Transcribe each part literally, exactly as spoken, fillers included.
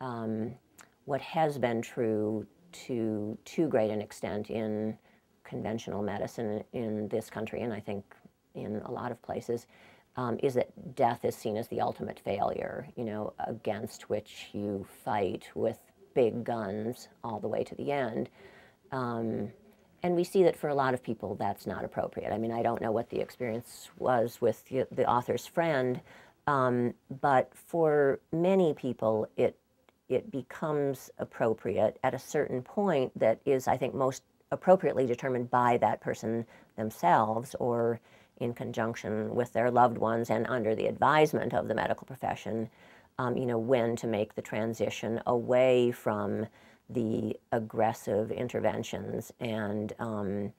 um, what has been true to too great an extent in conventional medicine in this country, and I think in a lot of places, um, is that death is seen as the ultimate failure, you know, against which you fight with big guns all the way to the end. Um, and we see that for a lot of people that's not appropriate. I mean, I don't know what the experience was with the, the author's friend, um, but for many people it it becomes appropriate at a certain point that is, I think, most appropriately determined by that person themselves or in conjunction with their loved ones and under the advisement of the medical profession, um, you know, when to make the transition away from the aggressive interventions and um,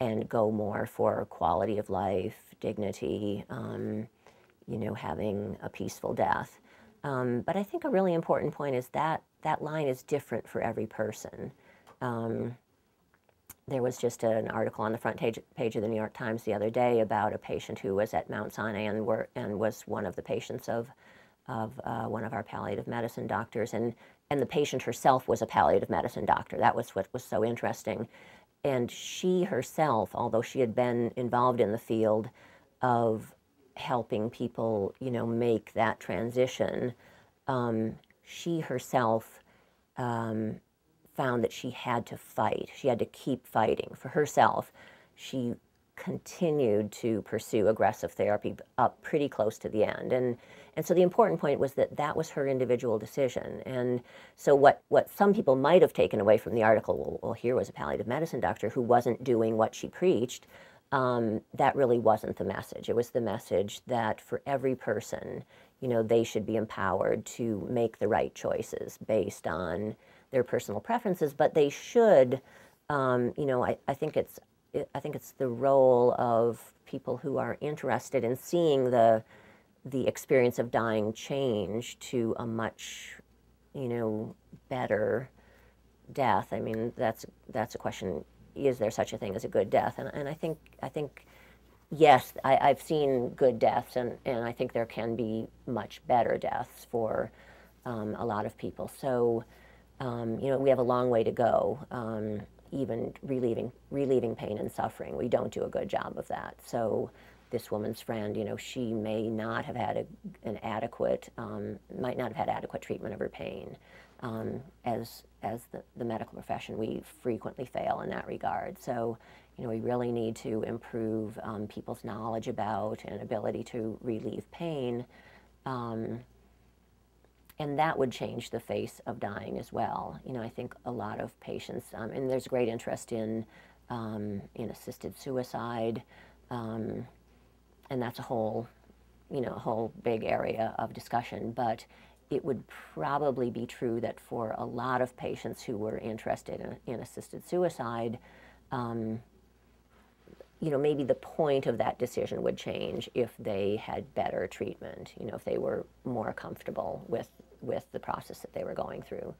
and go more for quality of life, dignity, um, you know, having a peaceful death. Um, but I think a really important point is that that line is different for every person. Um, there was just an article on the front page, page of the New York Times the other day about a patient who was at Mount Sinai and, were, and was one of the patients of, of uh, one of our palliative medicine doctors. And, and the patient herself was a palliative medicine doctor. That was what was so interesting. And she herself, although she had been involved in the field of helping people, you know, make that transition, um, she herself um, found that she had to fight. She had to keep fighting for herself. She continued to pursue aggressive therapy up pretty close to the end. And, and so the important point was that that was her individual decision. And so what, what some people might have taken away from the article, well, well, here was a palliative medicine doctor who wasn't doing what she preached, um, that really wasn't the message. It was the message that for every person, you know, they should be empowered to make the right choices based on their personal preferences, but they should, um, you know, I, I think it's I think it's the role of people who are interested in seeing the the experience of dying change to a much, you know, better death. I mean, that's that's a question: is there such a thing as a good death? And and I think I think yes, I, I've seen good deaths, and and I think there can be much better deaths for um, a lot of people. So, um, you know, we have a long way to go. Um, even relieving, relieving pain and suffering. We don't do a good job of that. So this woman's friend, you know, she may not have had a, an adequate, um, might not have had adequate treatment of her pain. Um, as as the, the medical profession, we frequently fail in that regard. So, you know, we really need to improve um, people's knowledge about and ability to relieve pain. Um, And that would change the face of dying as well. You know, I think a lot of patients, um, and there's great interest in, um, in assisted suicide, um, and that's a whole, you know, a whole big area of discussion. But it would probably be true that for a lot of patients who were interested in, in assisted suicide, um, you know, maybe the point of that decision would change if they had better treatment, you know, if they were more comfortable with with the process that they were going through.